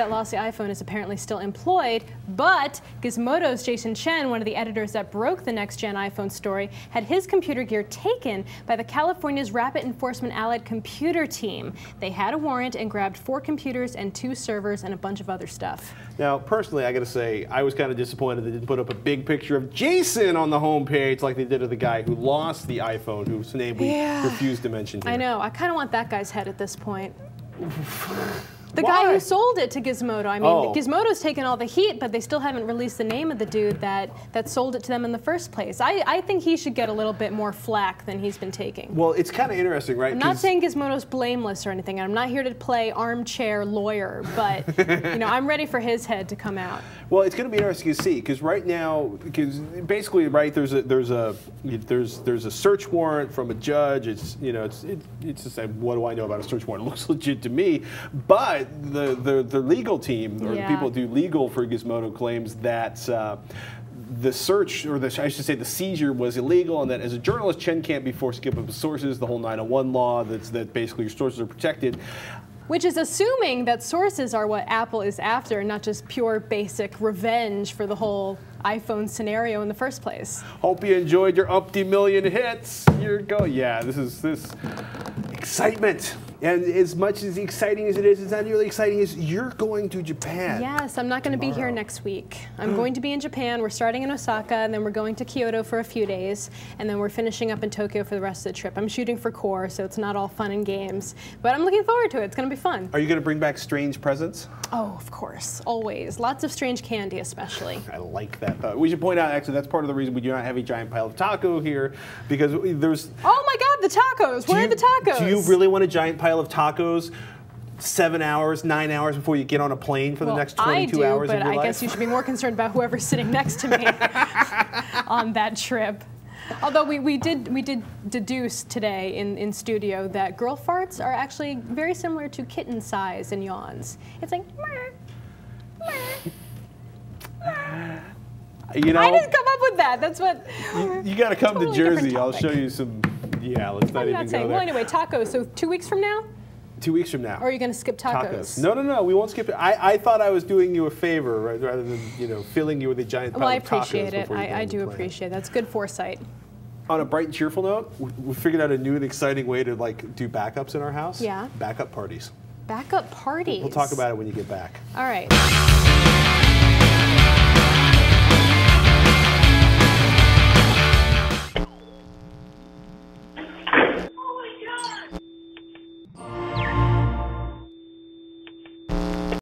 that lost the iPhone is apparently still employed, but Gizmodo's Jason Chen, one of the editors that broke the next-gen iPhone story, had his computer gear taken by the California's Rapid Enforcement Allied Computer Team. They had a warrant and grabbed 4 computers and 2 servers and a bunch of other stuff. Now, personally, I gotta say, I was kind of disappointed they didn't put up a big picture of Jason on the homepage like they did of the guy who lost the iPhone, whose name we refused to mention here. I know. I kind of want that guy's head at this point. The guy who sold it to Gizmodo. I mean, Gizmodo's taken all the heat, but they still haven't released the name of the dude that sold it to them in the first place. I think he should get a little bit more flack than he's been taking. Well, it's kind of interesting, right? I'm not saying Gizmodo's blameless or anything. I'm not here to play armchair lawyer, but you know, I'm ready for his head to come out. Well, it's going to be interesting to see, because right now, there's a search warrant from a judge. It's just like, what do I know about a search warrant? It looks legit to me, but the legal team, or the people who do legal for Gizmodo, claims that the search, or I should say the seizure, was illegal, and that as a journalist, Chen can't be forced to give up sources, the whole 901 law, that basically your sources are protected. Which is assuming that sources are what Apple is after, not just pure basic revenge for the whole iPhone scenario in the first place. Hope you enjoyed your umpty million hits. Here you go. Yeah, this excitement. And as much as exciting as it is, it's not nearly exciting as you're going to Japan. Yes, I'm not going to be here next week. I'm going to be in Japan. We're starting in Osaka, and then we're going to Kyoto for a few days, and then we're finishing up in Tokyo for the rest of the trip. I'm shooting for Core, so it's not all fun and games, but I'm looking forward to it. It's going to be fun. Are you going to bring back strange presents? Oh, of course. Always. Lots of strange candy, especially. I like that thought. We should point out, actually, that's part of the reason we do not have a giant pile of taco here, because there's... Oh, my God, the tacos! Where are the tacos? Do you really want a giant pile of tacos 7 hours, 9 hours before you get on a plane for the next 22 hours of your life? I guess you should be more concerned about whoever's sitting next to me on that trip. Although we did deduce today in studio that girl farts are actually very similar to kitten sighs and yawns. It's like, meh, meh. You know, I didn't come up with that. That's what you got to come totally to Jersey. I'll show you some. Yeah, let's not even go there. Well, anyway, tacos. So 2 weeks from now? 2 weeks from now. Or are you going to skip tacos? No, no, no. We won't skip it. I thought I was doing you a favor rather than, you know, filling you with a giant pile of tacos. Well, I appreciate it. I do appreciate it. That's good foresight. On a bright and cheerful note, we figured out a new and exciting way to, like, do backups in our house. Yeah. Backup parties. Backup parties. We'll talk about it when you get back. All right.